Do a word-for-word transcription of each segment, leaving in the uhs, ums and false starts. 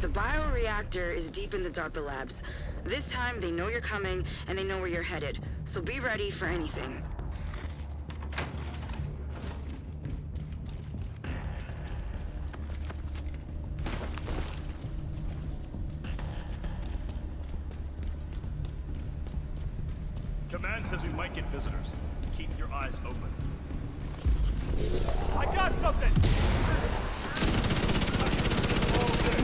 The bioreactor is deep in the DARPA labs. This time, they know you're coming, and they know where you're headed. So be ready for anything. Command says we might get visitors. Keep your eyes open. I got something! Hold it.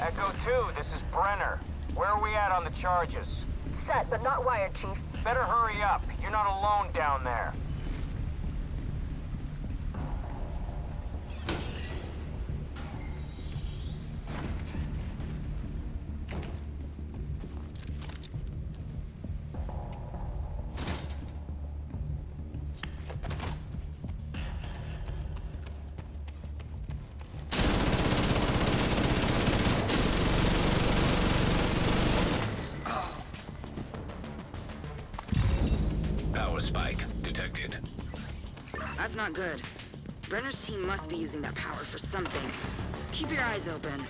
Echo two, this is Brenner. Where are we at on the charges? Set, but not wired, Chief. Better hurry up. You're not alone down there. Spike detected. That's not good. Brenner's team must be using that power for something. Keep your eyes open.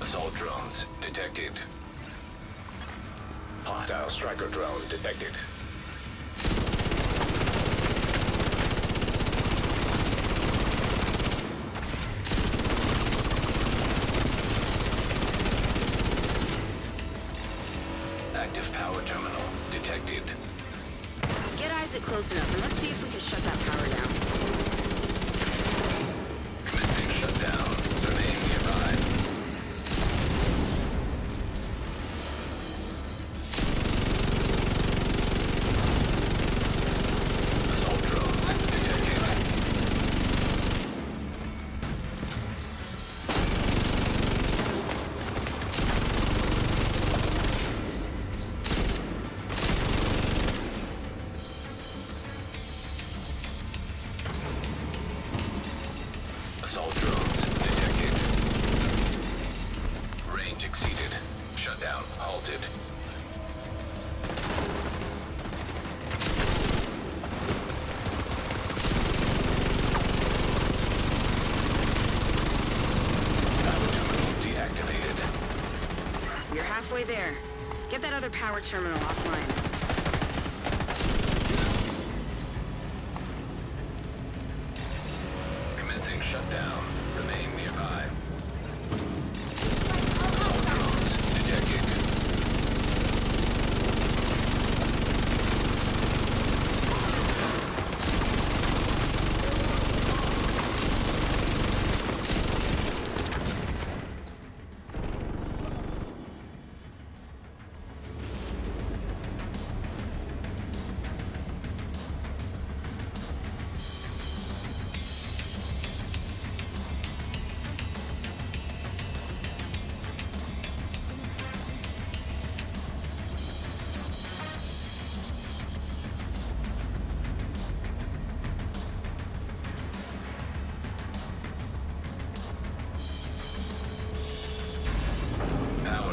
Assault drones detected. Hostile striker drone detected. Active power terminal detected. Get Isaac close enough and let's see if we can shut that power down. Commencing shutdown. Remain nearby. Assault drones detected. Assault drones detected. Range exceeded. Shutdown halted. Power terminal deactivated. You're halfway there. Get that other power terminal offline. Shut down. Remain nearby. Assault drones detected.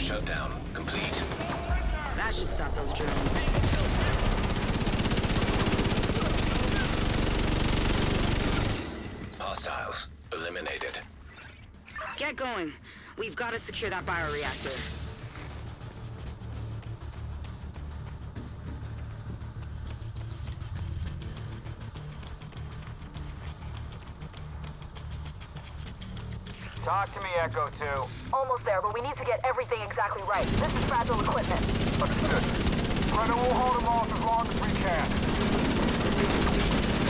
Shutdown complete. That should stop those drones. Hostiles eliminated. Get going. We've got to secure that bioreactor. Talk to me, Echo two. Almost there, but we need to get everything exactly right. This is fragile equipment. Understood. Brenner will hold them off as long as we can.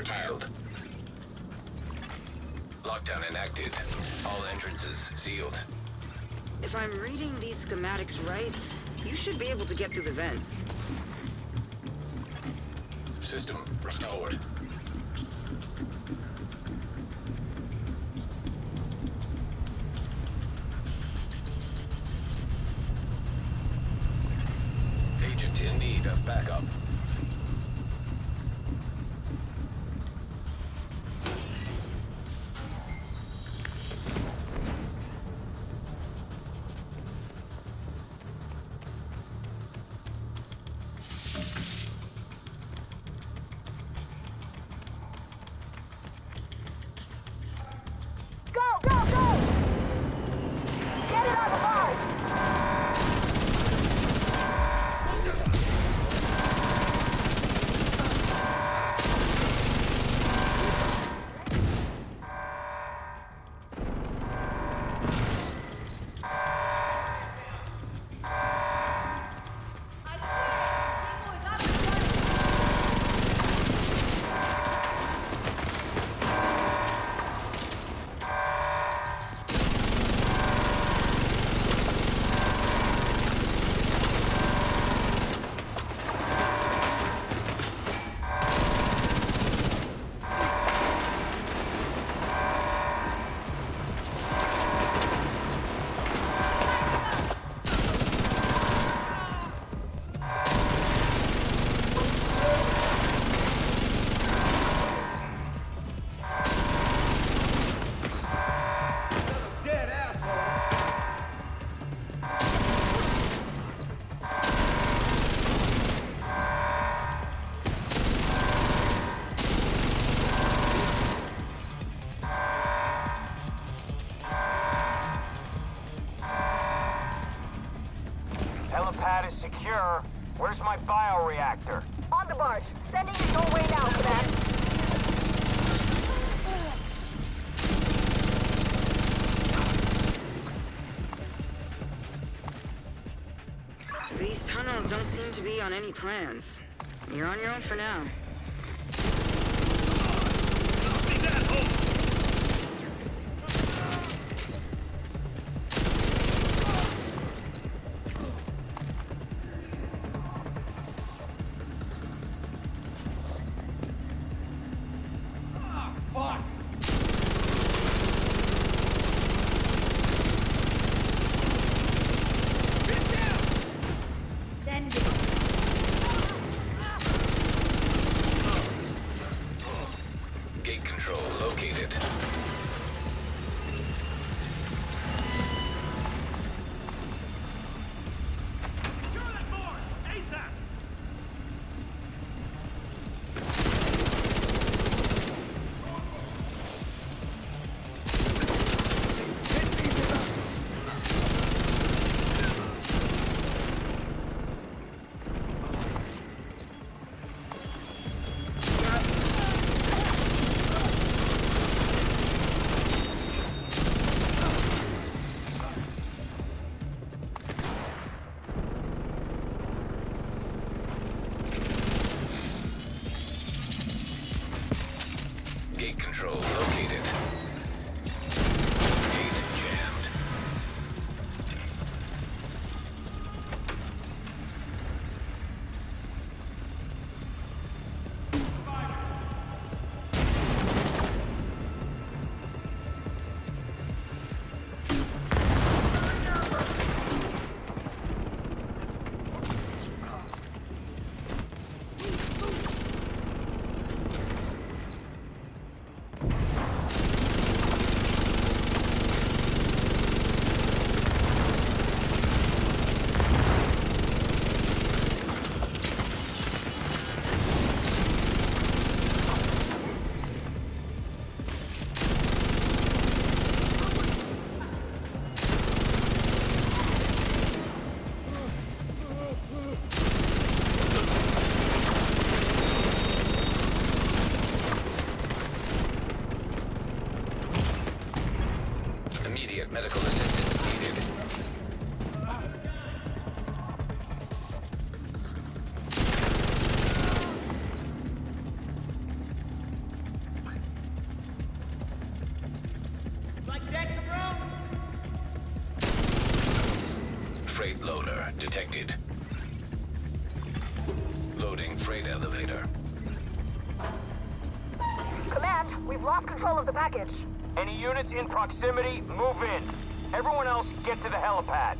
curtailed. Lockdown enacted. All entrances sealed. If I'm reading these schematics right, you should be able to get through the vents. System restored. Agent in need of backup. Where's my bioreactor? On the barge. Sending it your way now, Cadet. These tunnels don't seem to be on any plans. You're on your own for now. Control located. Gate jammed. Fire. Medical assistance needed. detected. Loading freight elevator. Command, we've lost control of the package. Any units in proximity, move in. Everyone else, get to the helipad.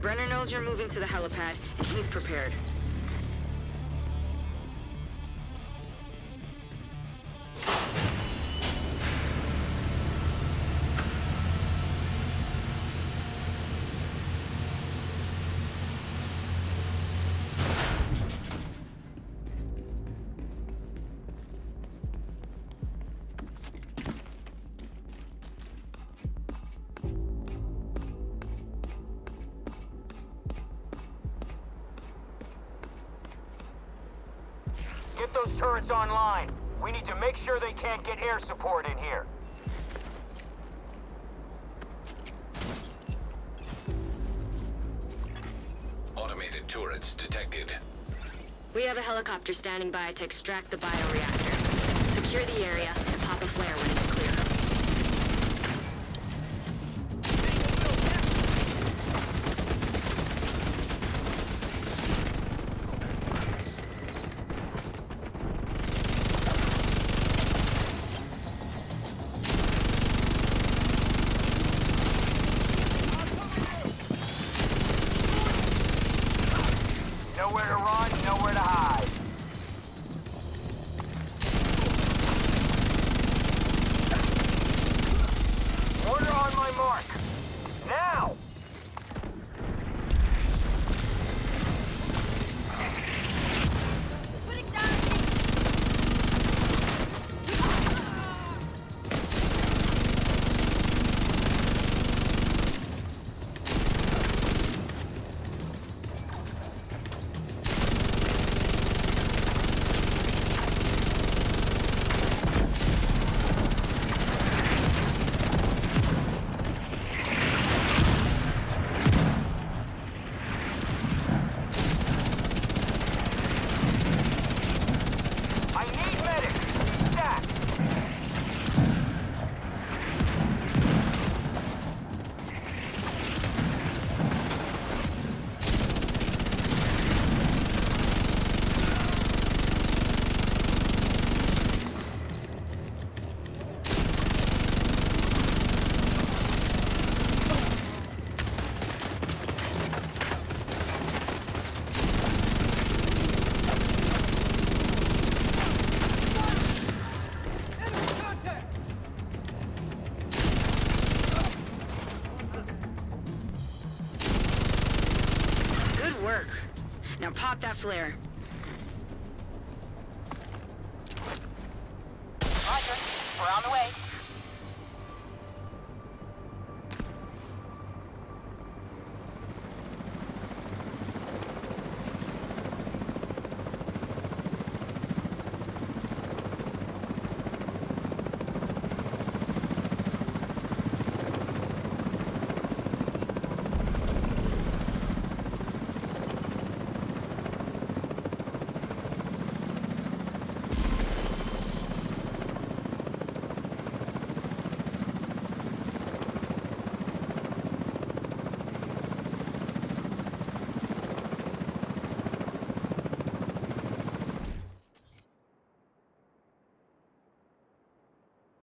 Brenner knows you're moving to the helipad, and he's prepared. Get those turrets online. We need to make sure they can't get air support in here. Automated turrets detected. We have a helicopter standing by to extract the bioreactor. Secure the area and pop a flare when it's clear. Now pop that flare. Roger. We're on the way.